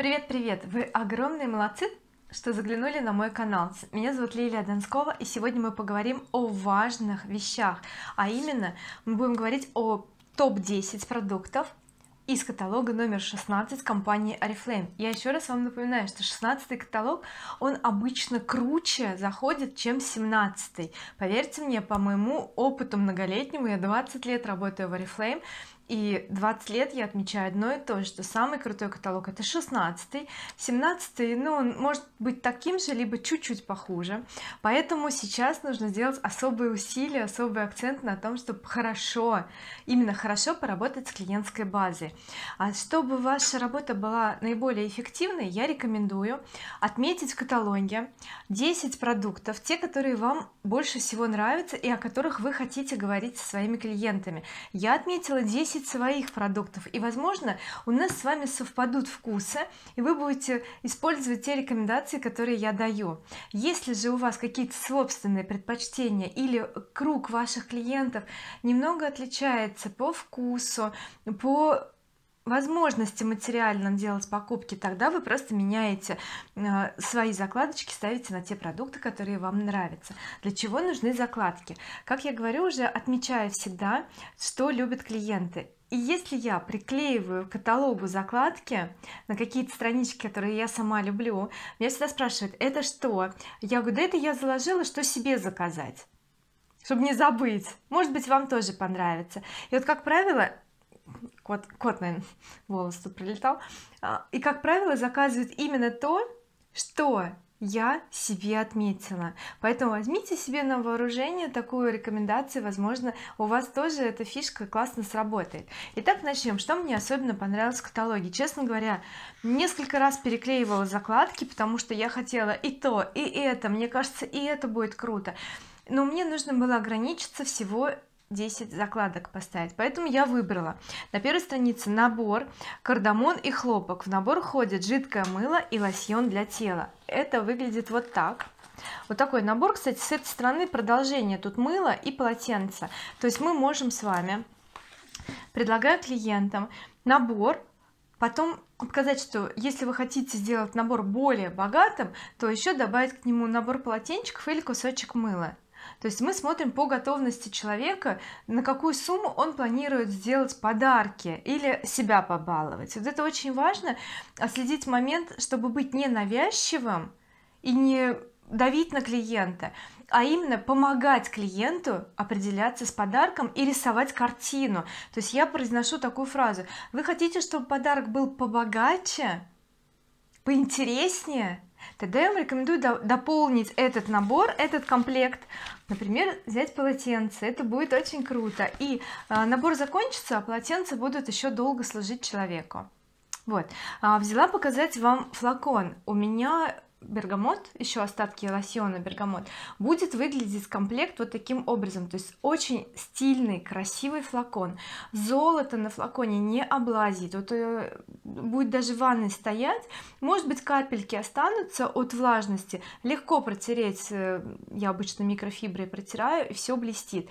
Привет-привет! Вы огромные молодцы, что заглянули на мой канал. Меня зовут Лилия Донскова, и сегодня мы поговорим о важных вещах, а именно мы будем говорить о топ-10 продуктов из каталога номер 16 компании Oriflame. Я еще раз вам напоминаю, что 16-й каталог, он обычно круче заходит, чем 17-й. Поверьте мне, по моему опыту многолетнему, я 20 лет работаю в Oriflame, и 20 лет я отмечаю одно и то, что самый крутой каталог — это 16-й, 17-й, ну, он может быть таким же, либо чуть-чуть похуже. Поэтому сейчас нужно сделать особые усилия, особый акцент на том, чтобы хорошо, именно хорошо поработать с клиентской базой. А чтобы ваша работа была наиболее эффективной, я рекомендую отметить в каталоге 10 продуктов, те, которые вам больше всего нравятся и о которых вы хотите говорить со своими клиентами. Я отметила 10 своих продуктов, и возможно у нас с вами совпадут вкусы, и вы будете использовать те рекомендации, которые я даю. Если же у вас какие-то собственные предпочтения или круг ваших клиентов немного отличается по вкусу, по возможности материально делать покупки, тогда вы просто меняете свои закладочки, ставите на те продукты, которые вам нравятся. Для чего нужны закладки? Как я говорю уже, отмечаю всегда, что любят клиенты. И если я приклеиваю к каталогу закладки на какие-то странички, которые я сама люблю, меня всегда спрашивают: это что? Я говорю: да это я заложила, что себе заказать, чтобы не забыть, может быть, вам тоже понравится. И вот, как правило, кот, наверное, волос тут прилетал. И, как правило, заказывают именно то, что я себе отметила. Поэтому возьмите себе на вооружение такую рекомендацию, возможно, у вас тоже эта фишка классно сработает. Итак, начнем. Что мне особенно понравилось в каталоге? Честно говоря, несколько раз переклеивала закладки, потому что я хотела и то, и это. Мне кажется, и это будет круто. Но мне нужно было ограничиться всего 10 закладок поставить, поэтому я выбрала на первой странице набор кардамон и хлопок. В набор входит жидкое мыло и лосьон для тела. Это выглядит вот так. Вот такой набор, кстати, с этой стороны продолжение, тут мыло и полотенце. То есть мы можем с вами, предлагая клиентам набор, потом показать, что если вы хотите сделать набор более богатым, то еще добавить к нему набор полотенчиков или кусочек мыла. То есть мы смотрим по готовности человека, на какую сумму он планирует сделать подарки или себя побаловать. Вот это очень важно, отследить момент, чтобы быть ненавязчивым и не давить на клиента, а именно помогать клиенту определяться с подарком и рисовать картину. То есть я произношу такую фразу: вы хотите, чтобы подарок был побогаче, поинтереснее? Тогда я вам рекомендую дополнить этот набор, этот комплект, например, взять полотенце. Это будет очень круто, и набор закончится, а полотенца будут еще долго служить человеку. Вот, взяла показать вам флакон. У меня бергамот, еще остатки лосьона бергамот. Будет выглядеть комплект вот таким образом, то есть очень стильный, красивый флакон. Золото на флаконе не облазит, вот будет даже в ванной стоять, может быть, капельки останутся от влажности, легко протереть, я обычно микрофиброй протираю, и все блестит.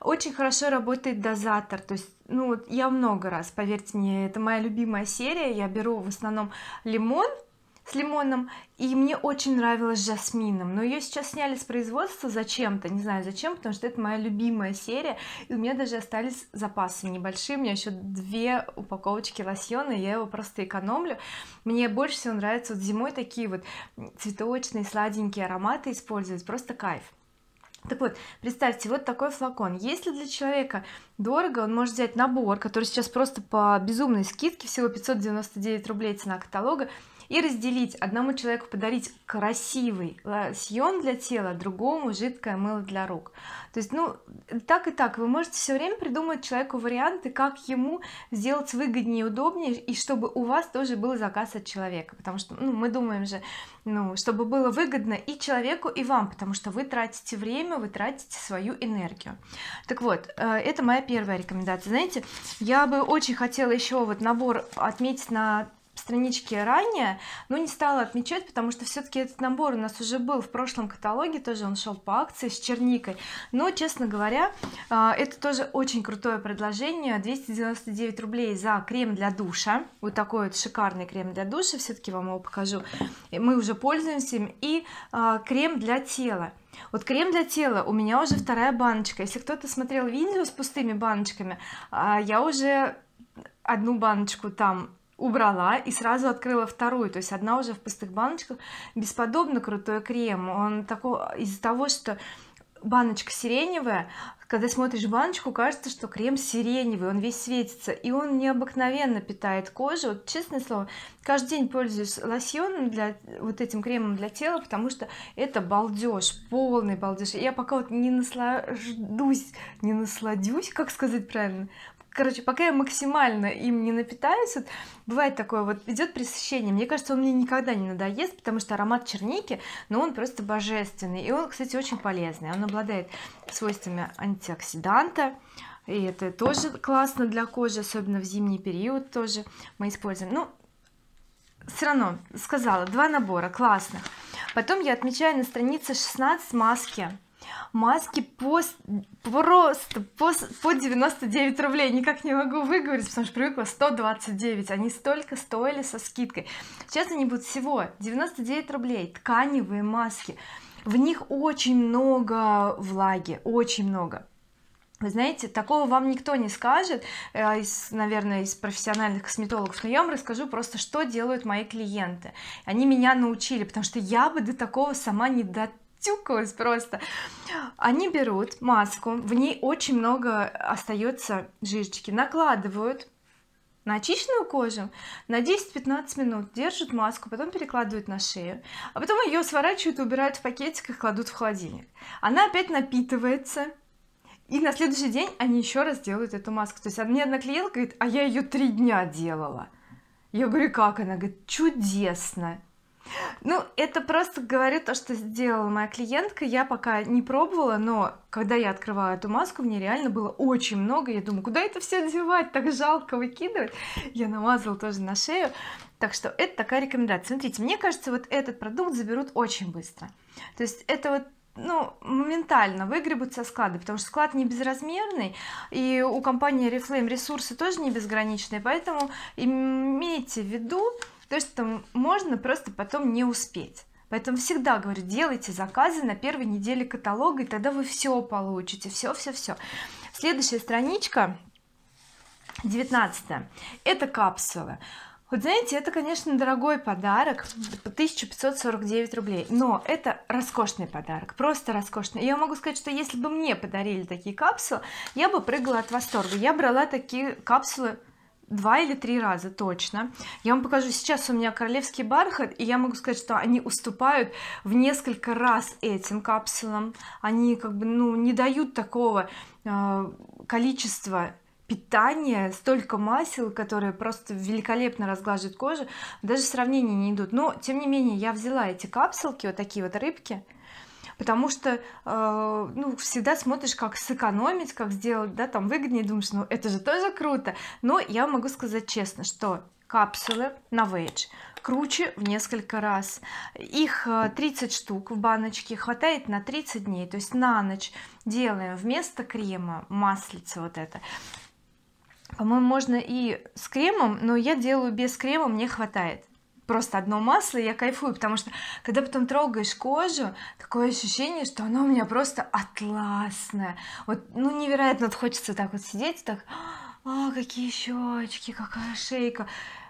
Очень хорошо работает дозатор, то есть, ну вот, я много раз, поверьте мне, это моя любимая серия, я беру в основном лимон, с лимоном, и мне очень нравилась с жасмином, но ее сейчас сняли с производства зачем-то, не знаю зачем, потому что это моя любимая серия, и у меня даже остались запасы небольшие, у меня еще 2 упаковочки лосьона, я его просто экономлю. Мне больше всего нравится вот зимой такие вот цветочные сладенькие ароматы использовать, просто кайф. Так вот, представьте, вот такой флакон. Если для человека дорого, он может взять набор, который сейчас просто по безумной скидке, всего 599 рублей цена каталога, и разделить, одному человеку подарить красивый лосьон для тела, другому жидкое мыло для рук. То есть, ну, так и так вы можете все время придумать человеку варианты, как ему сделать выгоднее, удобнее, и чтобы у вас тоже был заказ от человека, потому что, ну, мы думаем же, ну, чтобы было выгодно и человеку, и вам, потому что вы тратите время, вы тратите свою энергию. Так вот, это моя первая рекомендация. Знаете, я бы очень хотела еще вот набор отметить на страничке ранее, но не стала отмечать, потому что все-таки этот набор у нас уже был в прошлом каталоге, тоже он шел по акции с черникой. Но, честно говоря, это тоже очень крутое предложение, 299 рублей за крем для душа, вот такой вот шикарный крем для душа, все-таки вам его покажу, мы уже пользуемся им, и крем для тела. Вот крем для тела у меня уже вторая баночка, если кто-то смотрел видео с пустыми баночками, я уже одну баночку там убрала и сразу открыла вторую, то есть одна уже в пустых баночках. Бесподобно крутой крем, он такой, из-за того, что баночка сиреневая, когда смотришь баночку, кажется, что крем сиреневый, он весь светится, и он необыкновенно питает кожу. Вот, честное слово, каждый день пользуюсь лосьоном для вот этим кремом для тела, потому что это балдеж, полный балдеж. Я пока вот не насладюсь, как сказать правильно, короче, пока я максимально им не напитаюсь. Вот, бывает такое, вот идет пресыщение, мне кажется, он мне никогда не надоест, потому что аромат черники, но он просто божественный, и он, кстати, очень полезный, он обладает свойствами антиоксиданта, и это тоже классно для кожи, особенно в зимний период тоже мы используем. Ну, все равно сказала, два набора классных. Потом я отмечаю на странице 16 маски по 99 рублей, никак не могу выговорить, потому что привыкла 129, они столько стоили со скидкой, сейчас они будут всего 99 рублей. Тканевые маски, в них очень много влаги, очень много. Вы знаете, такого вам никто не скажет, наверное, из профессиональных косметологов, но я вам расскажу просто, что делают мои клиенты, они меня научили, потому что я бы до такого сама не дотянула. Просто они берут маску, в ней очень много остается жирчики, накладывают на очищенную кожу, на 10-15 минут держат маску, потом перекладывают на шею, а потом ее сворачивают, убирают в пакетиках, кладут в холодильник, она опять напитывается, и на следующий день они еще раз делают эту маску. То есть мне одна клиентка говорит: а я ее 3 дня делала. Я говорю: как она? Говорит: чудесно. Ну, это просто говорю то, что сделала моя клиентка. Я пока не пробовала, но когда я открывала эту маску, мне реально было очень много. Я думаю, куда это все девать, так жалко выкидывать. Я намазала тоже на шею. Так что это такая рекомендация. Смотрите, мне кажется, вот этот продукт заберут очень быстро. То есть это вот, ну, моментально выгребут со склада, потому что склад не безразмерный, и у компании Oriflame ресурсы тоже не безграничные, поэтому имейте в виду то, что можно просто потом не успеть. Поэтому всегда говорю: делайте заказы на первой неделе каталога, и тогда вы все получите, все. Следующая страничка, 19-я, это капсулы. Вот знаете, это, конечно, дорогой подарок, 1549 рублей, но это роскошный подарок, просто роскошный. Я могу сказать, что если бы мне подарили такие капсулы, я бы прыгала от восторга. Я брала такие капсулы 2 или 3 раза точно. Я вам покажу, сейчас у меня королевский бархат, и я могу сказать, что они уступают в несколько раз этим капсулам. Они как бы, ну, не дают такого количества питания, столько масел, которые просто великолепно разглаживают кожу, даже сравнения не идут. Но тем не менее я взяла эти капсулки, вот такие вот рыбки, потому что ну, всегда смотришь, как сэкономить, как сделать, да, там выгоднее, думаешь, ну это же тоже круто. Но я могу сказать честно, что капсулы Novage круче в несколько раз. Их 30 штук в баночке, хватает на 30 дней, то есть на ночь делаем вместо крема, маслица вот это. По-моему, можно и с кремом, но я делаю без крема, мне хватает. Просто одно масло, я кайфую, потому что когда потом трогаешь кожу, такое ощущение, что оно у меня просто атласное, вот, ну невероятно, вот хочется так вот сидеть, так, а какие щечки, какая шейка,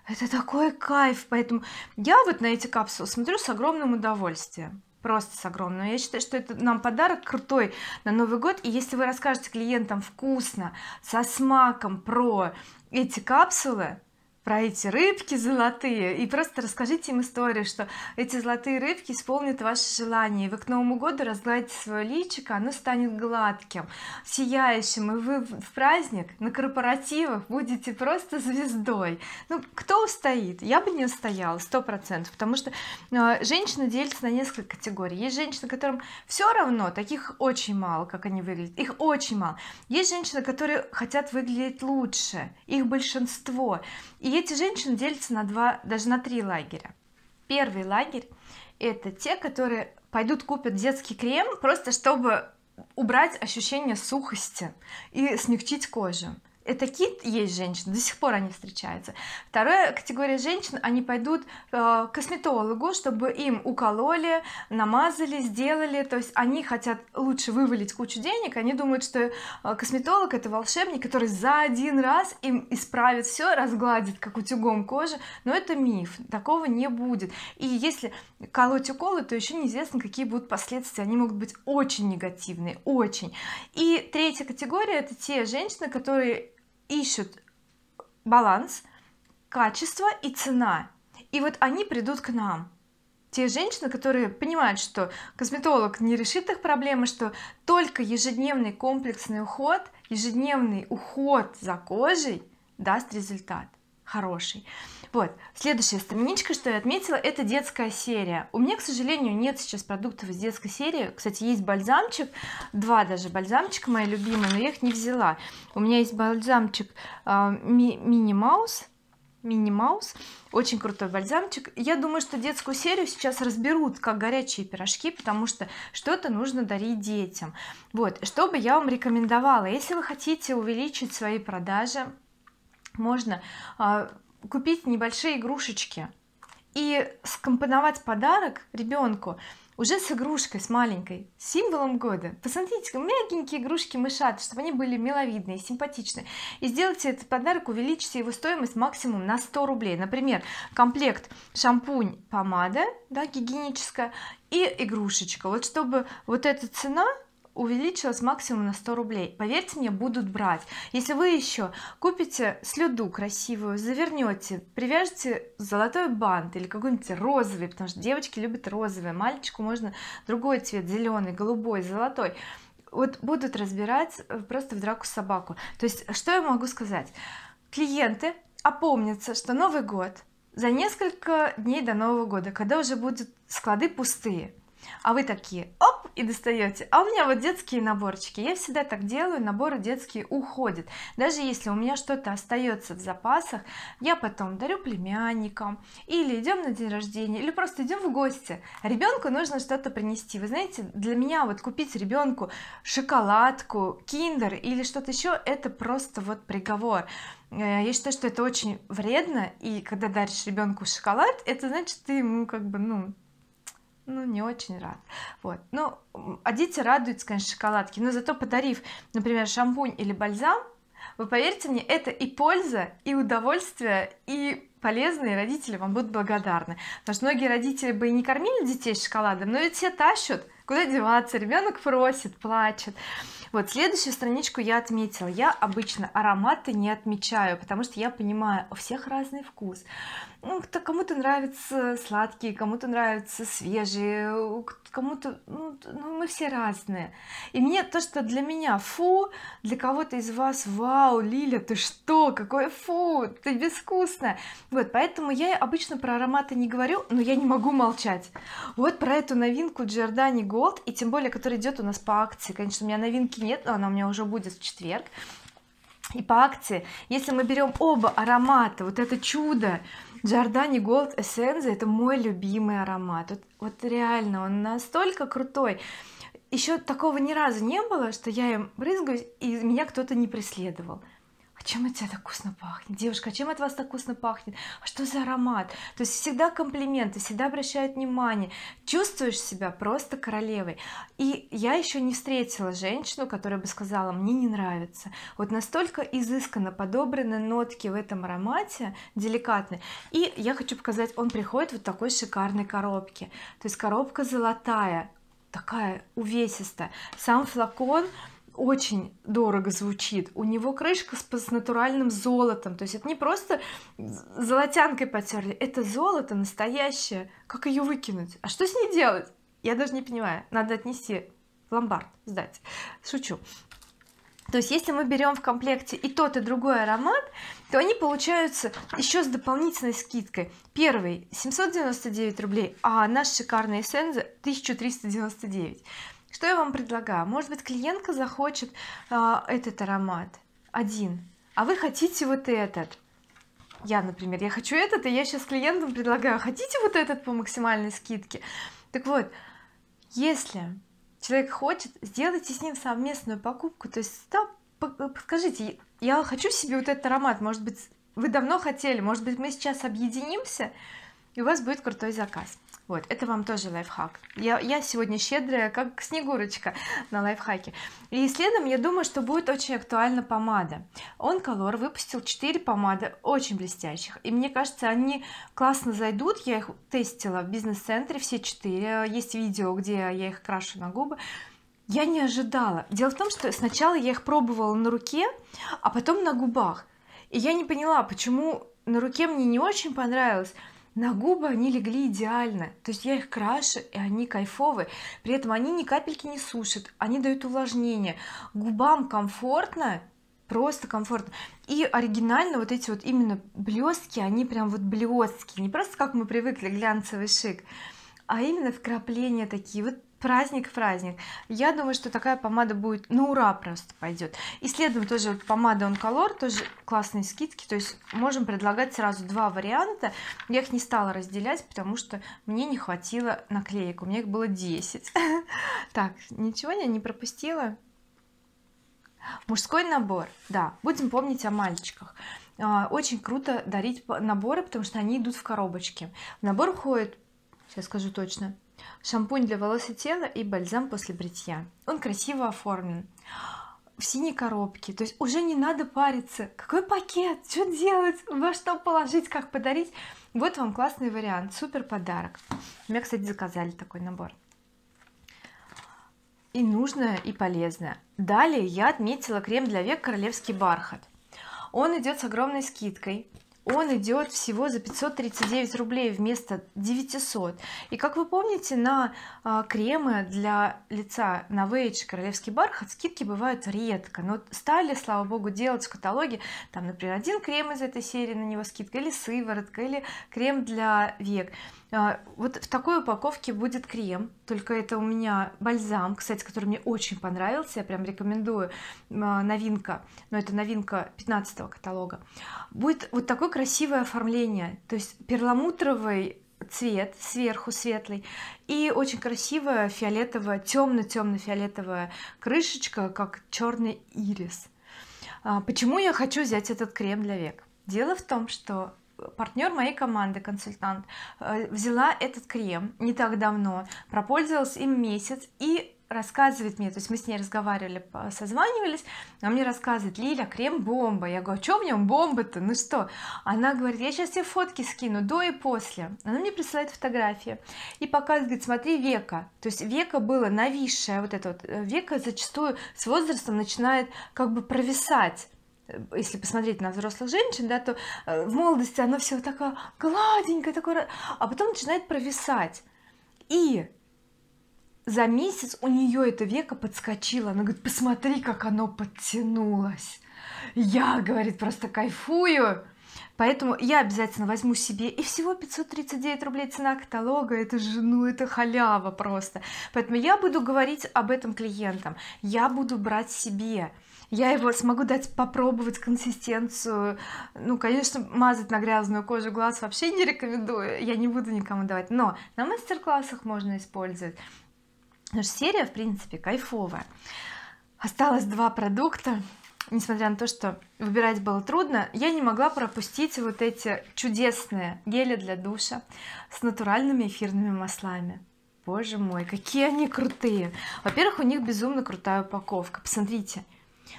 это такой кайф. Поэтому я вот на эти капсулы смотрю с огромным удовольствием, просто с огромным. Я считаю, что это нам подарок крутой на Новый год, и если вы расскажете клиентам вкусно, со смаком про эти капсулы, про эти рыбки золотые, и просто расскажите им историю, что эти золотые рыбки исполнят ваши желания, и вы к Новому году разгладите свое личико, оно станет гладким, сияющим, и вы в праздник, на корпоративах будете просто звездой. Ну, кто устоит? Я бы не устояла 100%, потому что женщины делятся на несколько категорий. Есть женщины, которым все равно, таких очень мало, как они выглядят, их очень мало. Есть женщины, которые хотят выглядеть лучше, их большинство. И эти женщины делятся на два, даже на три лагеря. Первый лагерь — это те, которые пойдут купят детский крем просто чтобы убрать ощущение сухости и смягчить кожу. И такие есть женщины, до сих пор они встречаются. Вторая категория женщин, они пойдут к косметологу, чтобы им укололи, намазали, сделали. То есть они хотят лучше вывалить кучу денег, они думают, что косметолог — это волшебник, который за один раз им исправит все, разгладит как утюгом кожу. Но это миф, такого не будет. И если колоть уколы, то еще неизвестно, какие будут последствия. Они могут быть очень негативные, очень. И третья категория — это те женщины, которые ищут баланс, качество и цена. И вот они придут к нам. Те женщины, которые понимают, что косметолог не решит их проблемы, что только ежедневный комплексный уход, ежедневный уход за кожей даст результат хороший. Вот, следующая страничка, что я отметила, это детская серия. У меня, к сожалению, нет сейчас продуктов из детской серии. Кстати, есть бальзамчик, два даже бальзамчика мои любимые, но я их не взяла. У меня есть бальзамчик Минни Маус. Минни Маус, очень крутой бальзамчик. Я думаю, что детскую серию сейчас разберут как горячие пирожки, потому что что-то нужно дарить детям. Вот, что бы я вам рекомендовала, если вы хотите увеличить свои продажи, можно купить небольшие игрушечки и скомпоновать подарок ребенку уже с игрушкой, с маленькой, с символом года. Посмотрите, мягенькие игрушки мышат, чтобы они были миловидные, симпатичные. И сделайте этот подарок, увеличьте его стоимость максимум на 100 рублей. Например, комплект шампунь, помада, да, гигиеническая, и игрушечка. Вот чтобы вот эта цена увеличилась максимум на 100 рублей. Поверьте мне, будут брать. Если вы еще купите слюду красивую, завернете, привяжете золотой бант или какой-нибудь розовый, потому что девочки любят розовый, мальчику можно другой цвет, зеленый, голубой, золотой. Вот будут разбирать просто в драку с собаку. То есть что я могу сказать? Клиенты опомнятся, что Новый год за несколько дней до Нового года, когда уже будут склады пустые. А вы такие, оп, и достаете. А у меня вот детские наборчики. Я всегда так делаю, наборы детские уходят. Даже если у меня что-то остается в запасах, я потом дарю племянникам, или идем на день рождения, или просто идем в гости. Ребенку нужно что-то принести. Вы знаете, для меня вот купить ребенку шоколадку, киндер или что-то еще, это просто вот приговор. Я считаю, что это очень вредно. И когда даришь ребенку шоколад, это значит, ты ему как бы, ну не очень рад. Вот, ну, а дети радуются, конечно, шоколадки, но зато подарив, например, шампунь или бальзам, вы поверьте мне, это и польза, и удовольствие, и полезные родители вам будут благодарны, потому что многие родители бы и не кормили детей шоколадом, но ведь все тащат, куда деваться, ребенок просит, плачет. Вот следующую страничку я отметила. Я обычно ароматы не отмечаю, потому что я понимаю, у всех разный вкус. Ну, кому-то нравятся сладкие, кому-то нравятся свежие, кому-то, ну, мы все разные. И мне то, что для меня фу, для кого-то из вас вау, Лиля, ты что, какое фу, ты безвкусная. Вот, поэтому я обычно про ароматы не говорю, но я не могу молчать. Вот про эту новинку Giordani Gold, и тем более, которая идет у нас по акции. Конечно, у меня новинки нет, но она у меня уже будет в четверг. И по акции, если мы берем оба аромата, вот это чудо, Giordani Gold Essenza, это мой любимый аромат. Вот реально, он настолько крутой. Еще такого ни разу не было, что я им брызгаюсь, и меня кто-то не преследовал. А чем от тебя так вкусно пахнет, девушка, а чем от вас так вкусно пахнет, а что за аромат? То есть всегда комплименты, всегда обращают внимание, чувствуешь себя просто королевой. И я еще не встретила женщину, которая бы сказала, мне не нравится. Вот настолько изысканно подобраны нотки в этом аромате, деликатны. И я хочу показать, он приходит вот в такой шикарной коробке, то есть коробка золотая, такая увесистая. Сам флакон очень дорого звучит, у него крышка с натуральным золотом, то есть это не просто золотянкой потерли, это золото настоящее. Как ее выкинуть, а что с ней делать, я даже не понимаю. Надо отнести в ломбард, сдать. Шучу. То есть если мы берем в комплекте и тот, и другой аромат, то они получаются еще с дополнительной скидкой. Первый 799 рублей, а наш шикарный Essenza 1399. Что я вам предлагаю? Может быть, клиентка захочет этот аромат один, а вы хотите вот этот. Я, например, я хочу этот, и я сейчас клиентам предлагаю: хотите вот этот по максимальной скидке? Так вот, если человек хочет, сделайте с ним совместную покупку. То есть да, подскажите: я хочу себе вот этот аромат, может быть, вы давно хотели, может быть, мы сейчас объединимся, и у вас будет крутой заказ. Вот, это вам тоже лайфхак. Я сегодня щедрая, как Снегурочка, на лайфхаки. И следом, я думаю, что будет очень актуальна помада. OnColour выпустил 4 помады очень блестящих, и мне кажется, они классно зайдут. Я их тестила в бизнес-центре, все 4. Есть видео, где я их крашу на губы. Я не ожидала. Дело в том, что сначала я их пробовала на руке, а потом на губах. И я не поняла, почему на руке мне не очень понравилось. На губы они легли идеально, то есть я их крашу, и они кайфовые, при этом они ни капельки не сушат, они дают увлажнение, губам комфортно, просто комфортно. И оригинально вот эти вот именно блестки, они прям вот блестки, не просто как мы привыкли, глянцевый шик, а именно вкрапления такие, вот праздник. Я думаю, что такая помада будет на ура, просто пойдет. И следом тоже вот помада OnColour, тоже классные скидки, то есть можем предлагать сразу 2 варианта. Я их не стала разделять, потому что мне не хватило наклеек, у меня их было 10. Так, ничего я не пропустила. Мужской набор, да, будем помнить о мальчиках. Очень круто дарить наборы, потому что они идут в коробочке. В набор входит, сейчас скажу точно, шампунь для волос и тела и бальзам после бритья. Он красиво оформлен в синей коробке, то есть уже не надо париться, какой пакет, что делать, во что положить, как подарить. Вот вам классный вариант, супер подарок. У меня, кстати, заказали такой набор. И нужное, и полезное. Далее я отметила крем для век королевский бархат. Он идет с огромной скидкой. Он идет всего за 539 рублей вместо 900. И как вы помните, на кремы для лица на Novage королевский бархат скидки бывают редко, но стали, слава богу, делать в каталоге, там, например, один крем из этой серии, на него скидка, или сыворотка, или крем для век. Вот в такой упаковке будет крем, только это у меня бальзам, кстати, который мне очень понравился, я прям рекомендую, новинка, но это новинка 15-го каталога. Будет вот такое красивое оформление, то есть перламутровый цвет сверху светлый и очень красивая фиолетовая, темно-фиолетовая крышечка, как черный ирис. Почему я хочу взять этот крем для век? Дело в том, что партнер моей команды, консультант, взяла этот крем не так давно, пропользовалась им месяц и рассказывает мне, то есть мы с ней разговаривали, созванивались, она мне рассказывает: Лиля, крем бомба. Я говорю: а что в нем бомба-то, ну что? Она говорит: я сейчас тебе фотки скину до и после. Она мне присылает фотографии и показывает: смотри, века, то есть века было нависшее, вот это вот века зачастую с возрастом начинает как бы провисать. Если посмотреть на взрослых женщин, да, то в молодости оно все такое гладенькое, такое, а потом начинает провисать. И за месяц у нее это веко подскочило. Она говорит: посмотри, как оно подтянулось. Я, говорит, просто кайфую. Поэтому я обязательно возьму себе, и всего 539 рублей цена каталога, это же, ну, это халява просто. Поэтому я буду говорить об этом клиентам, я буду брать себе, я его смогу дать попробовать, консистенцию. Ну, конечно, мазать на грязную кожу глаз вообще не рекомендую, я не буду никому давать, но на мастер-классах можно использовать. Потому что серия, в принципе, кайфовая. Осталось 2 продукта. Несмотря на то, что выбирать было трудно, я не могла пропустить вот эти чудесные гели для душа с натуральными эфирными маслами. Боже мой, какие они крутые! Во-первых, у них безумно крутая упаковка, посмотрите.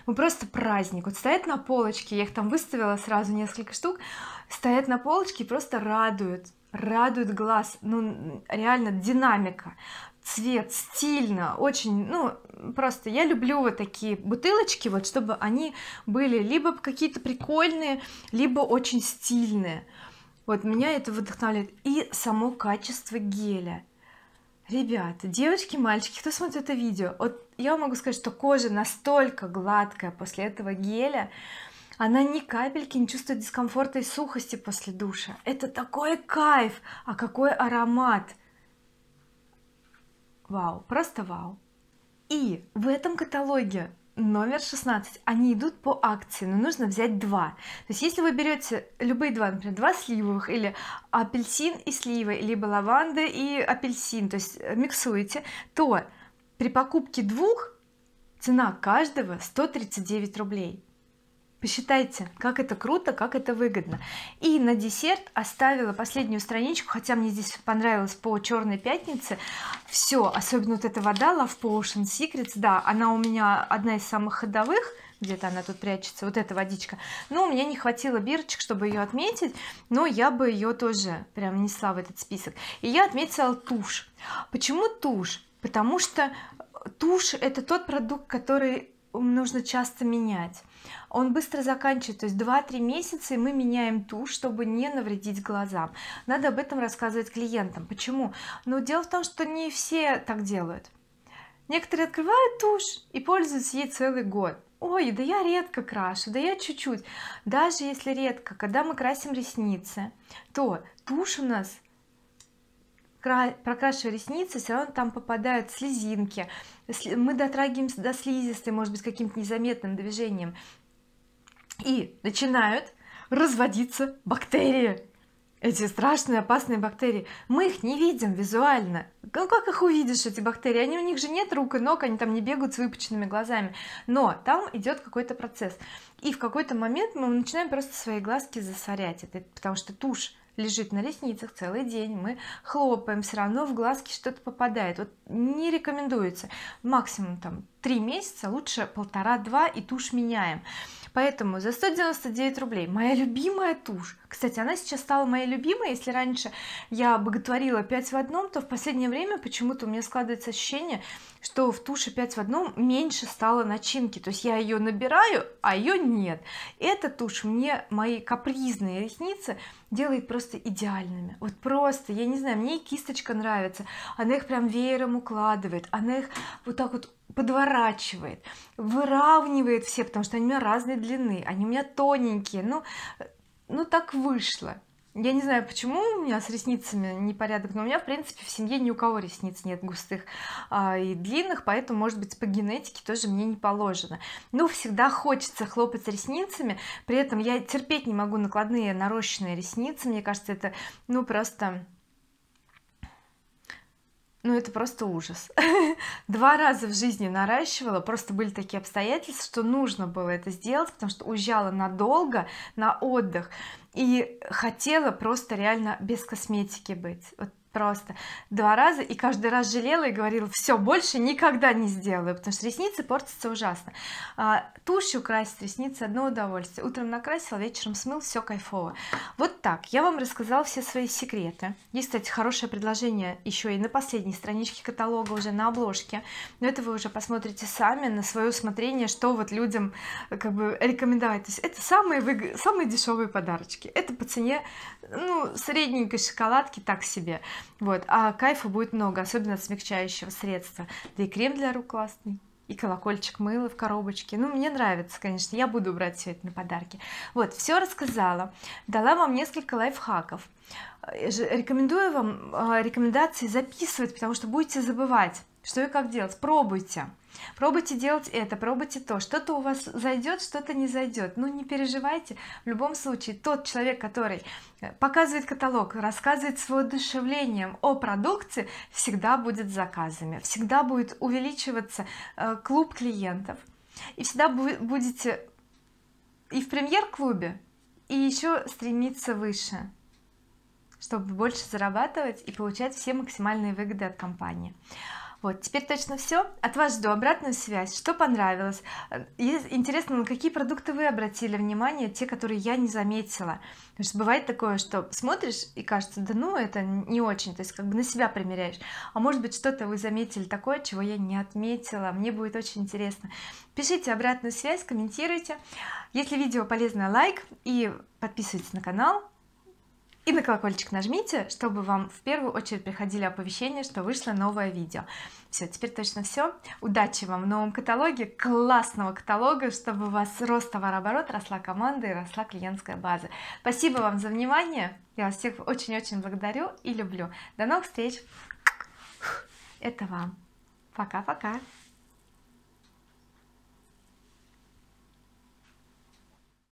Ну просто праздник, вот стоят на полочке, я их там выставила сразу несколько штук, стоят на полочке и просто радуют глаз, ну реально динамика, цвет, стильно, очень, ну просто я люблю вот такие бутылочки, вот чтобы они были либо какие-то прикольные, либо очень стильные, вот меня это вдохновляет. И само качество геля, ребята, девочки, мальчики, кто смотрит это видео, вот я могу сказать, что кожа настолько гладкая после этого геля, она ни капельки не чувствует дискомфорта и сухости после душа, это такой кайф, а какой аромат, вау, просто вау. И в этом каталоге номер 16, они идут по акции, но нужно взять два. То есть если вы берете любые два, например, два сливовых или апельсин и сливы, либо лаванды и апельсин, то есть миксуете, то при покупке двух цена каждого 139 рублей. Посчитайте, как это круто, как это выгодно. И на десерт оставила последнюю страничку, хотя мне здесь понравилось по черной пятнице все, особенно вот эта вода Love Potion Secrets, да, она у меня одна из самых ходовых, где-то она тут прячется, вот эта водичка, но у меня не хватило бирочек, чтобы ее отметить, но я бы ее тоже прям внесла в этот список. И я отметила тушь. Почему тушь? Потому что тушь — это тот продукт, который нужно часто менять, он быстро заканчивается, то есть 2-3 месяца и мы меняем тушь, чтобы не навредить глазам. Надо об этом рассказывать клиентам. Почему? Но дело в том, что не все так делают. Некоторые открывают тушь и пользуются ей целый год. Ой, да я редко крашу, да я чуть-чуть. Даже если редко, когда мы красим ресницы, то тушь у нас, прокрашивая ресницы, все равно там попадают слезинки, мы дотрагиваемся до слизистой, может быть, каким-то незаметным движением, и начинают разводиться бактерии, эти страшные опасные бактерии. Мы их не видим визуально. Ну как их увидишь, эти бактерии? Они, у них же нет рук и ног, они там не бегают с выпученными глазами, но там идет какой-то процесс, и в какой-то момент мы начинаем просто свои глазки засорять, это потому что тушь лежит на ресницах целый день, мы хлопаем, все равно в глазки что-то попадает. Вот не рекомендуется, максимум там 3 месяца, лучше 1,5-2, и тушь меняем. Поэтому за 199 рублей моя любимая тушь, кстати, она сейчас стала моей любимой. Если раньше я боготворила 5 в одном, то в последнее время почему-то у меня складывается ощущение, что в туши 5 в одном меньше стало начинки, то есть я ее набираю, а ее нет. Эта тушь мне мои капризные ресницы делает просто идеальными, вот просто, я не знаю, мне и кисточка нравится, она их прям веером укладывает, она их вот так вот подворачивает, выравнивает все, потому что они у меня разной длины, они у меня тоненькие, ну так вышло. Я не знаю, почему у меня с ресницами непорядок, но у меня в принципе в семье ни у кого ресниц нет густых и длинных, поэтому, может быть, по генетике тоже мне не положено. Но всегда хочется хлопать ресницами, при этом я терпеть не могу накладные нарощенные ресницы, мне кажется, это просто ужас. 2 раза в жизни наращивала, просто были такие обстоятельства, что нужно было это сделать, потому что уезжала надолго на отдых и хотела просто реально без косметики быть, вот просто 2 раза, и каждый раз жалела и говорила: все, больше никогда не сделаю, потому что ресницы портятся ужасно. Тушью красить ресницы — одно удовольствие, утром накрасила, вечером смыл, все кайфово. Вот так я вам рассказала все свои секреты. Есть, кстати, хорошее предложение еще и на последней страничке каталога, уже на обложке, но это вы уже посмотрите сами на свое усмотрение, что вот людям как бы рекомендовать. То есть это самые дешевые подарочки, это по цене средненькой шоколадки, так себе. Вот, а кайфа будет много, особенно от смягчающего средства, да и крем для рук классный, и колокольчик мыла в коробочке. Мне нравится, конечно, я буду брать все это на подарки. Вот, все рассказала, дала вам несколько лайфхаков, рекомендую вам рекомендации записывать, потому что будете забывать, что и как делать. Пробуйте делать это, пробуйте то, что-то у вас зайдет, что-то не зайдет, не переживайте. В любом случае, тот человек, который показывает каталог, рассказывает с воодушевлением о продукции, всегда будет с заказами, всегда будет увеличиваться клуб клиентов, и всегда будете и в премьер-клубе, и еще стремиться выше, чтобы больше зарабатывать и получать все максимальные выгоды от компании. Вот, теперь точно все. От вас жду обратную связь, что понравилось, интересно, на какие продукты вы обратили внимание, те, которые я не заметила. Потому что бывает такое, что смотришь и кажется, да ну это не очень, то есть как бы на себя примеряешь, а может быть, что-то вы заметили такое, чего я не отметила, мне будет очень интересно. Пишите обратную связь, комментируйте, если видео полезно — лайк, и подписывайтесь на канал. И на колокольчик нажмите, чтобы вам в первую очередь приходили оповещения, что вышло новое видео. Все, теперь точно все. Удачи вам в новом каталоге, классного каталога, чтобы у вас рос товарооборот, росла команда и росла клиентская база. Спасибо вам за внимание. Я вас всех очень-очень благодарю и люблю. До новых встреч. Это вам. Пока-пока.